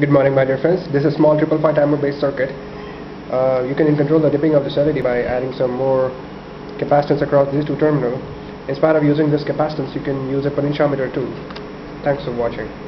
Good morning my dear friends, this is small 555 timer based circuit. You can control the dipping of this LED by adding some more capacitance across these two terminals. In spite of using this capacitance, you can use a potentiometer too. Thanks for watching.